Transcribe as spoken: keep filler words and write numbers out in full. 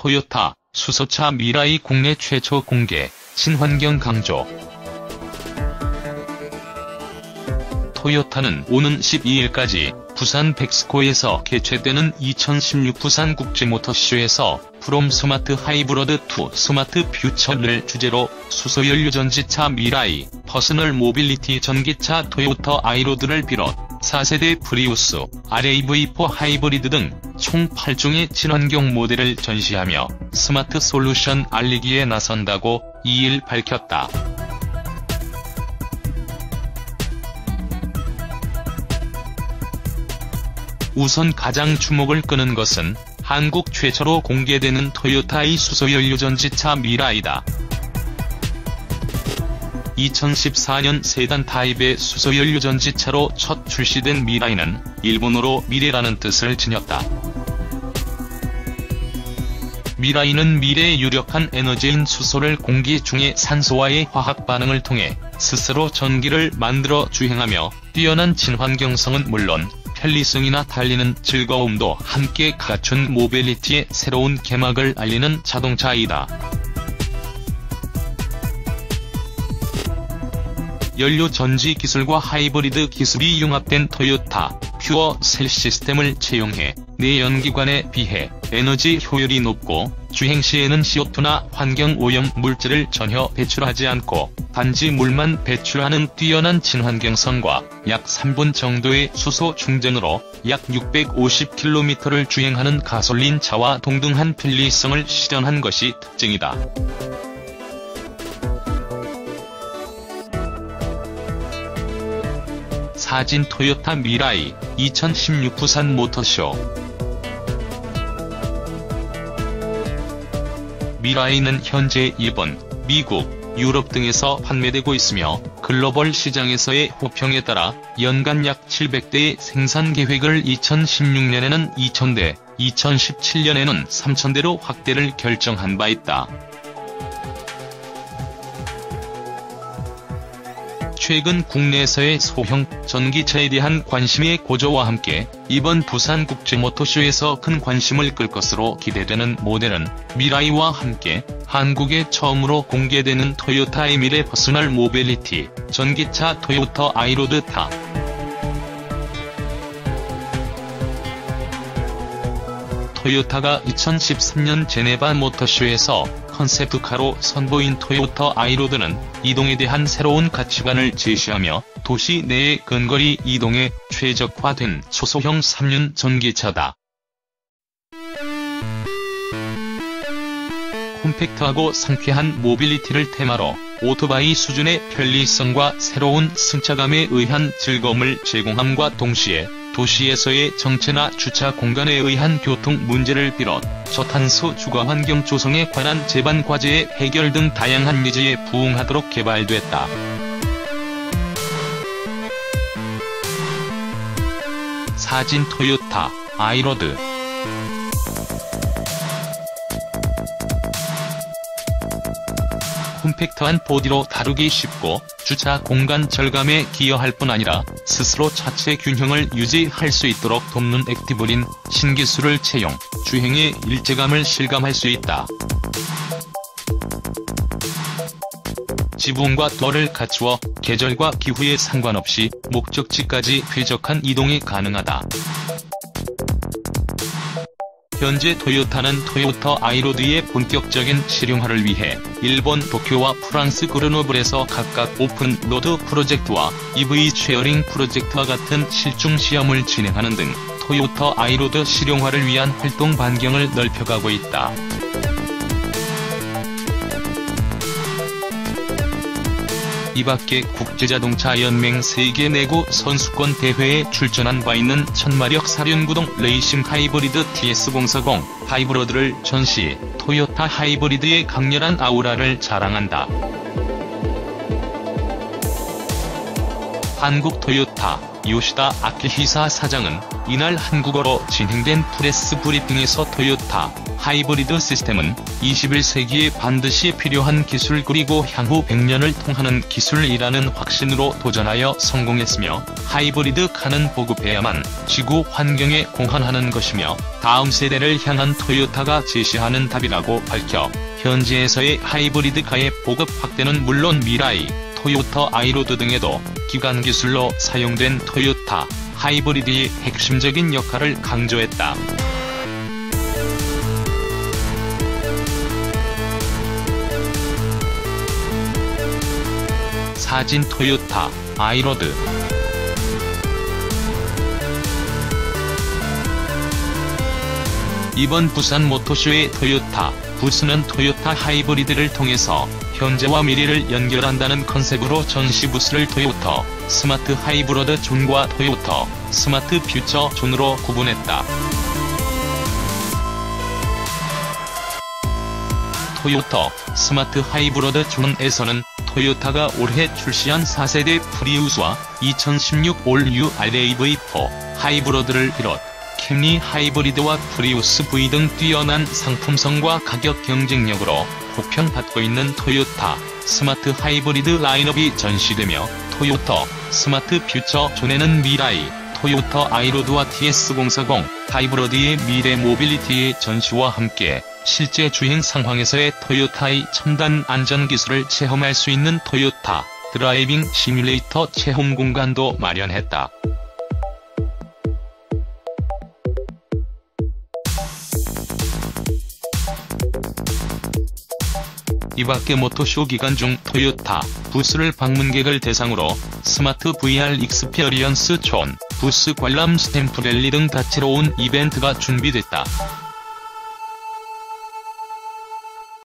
토요타, 수소차 미라이 국내 최초 공개, 친환경 강조. 토요타는 오는 십이 일까지 부산 백스코에서 개최되는 이천십육 부산 국제모터쇼에서 프롬 스마트 하이브러드 투 스마트 퓨처를 주제로 수소연료 전지차 미라이, 퍼스널 모빌리티 전기차 토요타 아이로드를 비롯 사 세대 프리우스, 알에이브이포 하이브리드 등 총 팔 종의 친환경 모델을 전시하며 스마트 솔루션 알리기에 나선다고 이 일 밝혔다. 우선 가장 주목을 끄는 것은 한국 최초로 공개되는 토요타의 수소연료 전지차 미라이다. 이천십사 년 세단 타입의 수소연료 전지차로 첫 출시된 미라이는 일본어로 미래라는 뜻을 지녔다. 미라이는 미래의 유력한 에너지인 수소를 공기 중의 산소와의 화학 반응을 통해 스스로 전기를 만들어 주행하며 뛰어난 친환경성은 물론 편리성이나 달리는 즐거움도 함께 갖춘 모빌리티의 새로운 개막을 알리는 자동차이다. 연료 전지 기술과 하이브리드 기술이 융합된 토요타 퓨어 셀 시스템을 채용해 내연기관에 비해 에너지 효율이 높고 주행 시에는 씨오투나 환경오염 물질을 전혀 배출하지 않고 단지 물만 배출하는 뛰어난 친환경성과 약 삼 분 정도의 수소 충전으로 약 육백오십 킬로미터를 주행하는 가솔린 차와 동등한 편리성을 실현한 것이 특징이다. 사진 토요타 미라이 이천십육 부산 모터쇼. 미라이는 현재 일본, 미국, 유럽 등에서 판매되고 있으며 글로벌 시장에서의 호평에 따라 연간 약 칠백 대의 생산 계획을 이천십육 년에는 이천 대, 이천십칠 년에는 삼천 대로 확대를 결정한 바 있다. 최근 국내에서의 소형 전기차에 대한 관심의 고조와 함께 이번 부산 국제모터쇼에서 큰 관심을 끌 것으로 기대되는 모델은 미라이와 함께 한국에 처음으로 공개되는 토요타의 미래 퍼스널 모빌리티 전기차 토요타 아이로드 타. 토요타가 이천십삼 년 제네바 모터쇼에서 컨셉트카로 선보인 토요타 아이로드는 이동에 대한 새로운 가치관을 제시하며 도시 내의 근거리 이동에 최적화된 소소형 삼륜 전기차다. 콤팩트하고 상쾌한 모빌리티를 테마로 오토바이 수준의 편리성과 새로운 승차감에 의한 즐거움을 제공함과 동시에 도시에서의 정체나 주차 공간에 의한 교통 문제를 비롯 저탄소 주거 환경 조성에 관한 제반 과제의 해결 등 다양한 니즈에 부응하도록 개발됐다. 사진 토요타 아이로드. 콤팩트한 보디로 다루기 쉽고 주차 공간 절감에 기여할 뿐 아니라 스스로 차체 균형을 유지할 수 있도록 돕는 액티브린 신기술을 채용, 주행의 일체감을 실감할 수 있다. 지붕과 도어를 갖추어 계절과 기후에 상관없이 목적지까지 쾌적한 이동이 가능하다. 현재 토요타는 토요타 아이로드의 본격적인 실용화를 위해 일본 도쿄와 프랑스 그르노블에서 각각 오픈로드 프로젝트와 이브이 쉐어링 프로젝트와 같은 실중 시험을 진행하는 등 토요타 아이로드 실용화를 위한 활동 반경을 넓혀가고 있다. 이밖에 국제자동차연맹 세계 내구 선수권 대회에 출전한 바 있는 천마력 사륜구동 레이싱 하이브리드 티에스 공사공 하이브러드를 전시, 토요타 하이브리드의 강렬한 아우라를 자랑한다. 한국 토요타 요시다 아키히사 사장은 이날 한국어로 진행된 프레스 브리핑에서 토요타 하이브리드 시스템은 이십일 세기에 반드시 필요한 기술 그리고 향후 백 년을 통하는 기술이라는 확신으로 도전하여 성공했으며 하이브리드 카는 보급해야만 지구 환경에 공헌하는 것이며 다음 세대를 향한 토요타가 제시하는 답이라고 밝혀 현지에서의 하이브리드 카의 보급 확대는 물론 미라이, 토요타 아이로드 등에도 기간 기술로 사용된 토요타 하이브리드의 핵심적인 역할을 강조했다. 사진 토요타 아이로드 이번 부산 모토쇼의 토요타 부스는 토요타 하이브리드를 통해서 현재와 미래를 연결한다는 컨셉으로 전시 부스를 토요타 스마트 하이브러드 존과 토요타 스마트 퓨처 존으로 구분했다. 토요타 스마트 하이브러드 존에서는 토요타가 올해 출시한 사 세대 프리우스와 이천십육 올뉴 알에이브이포 하이브러드를 비롯 캠리 하이브리드와 프리우스 브이 등 뛰어난 상품성과 가격 경쟁력으로 호평받고 있는 토요타 스마트 하이브리드 라인업이 전시되며 토요타 스마트 퓨처 존에는 미라이, 토요타 아이로드와 티에스 공사공 하이브러드의 미래 모빌리티의 전시와 함께 실제 주행 상황에서의 토요타의 첨단 안전 기술을 체험할 수 있는 토요타 드라이빙 시뮬레이터 체험 공간도 마련했다. 이밖에 모토쇼 기간 중 토요타 부스를 방문객을 대상으로 스마트 브이알 익스피리언스 존, 부스 관람 스탬프 랠리 등 다채로운 이벤트가 준비됐다.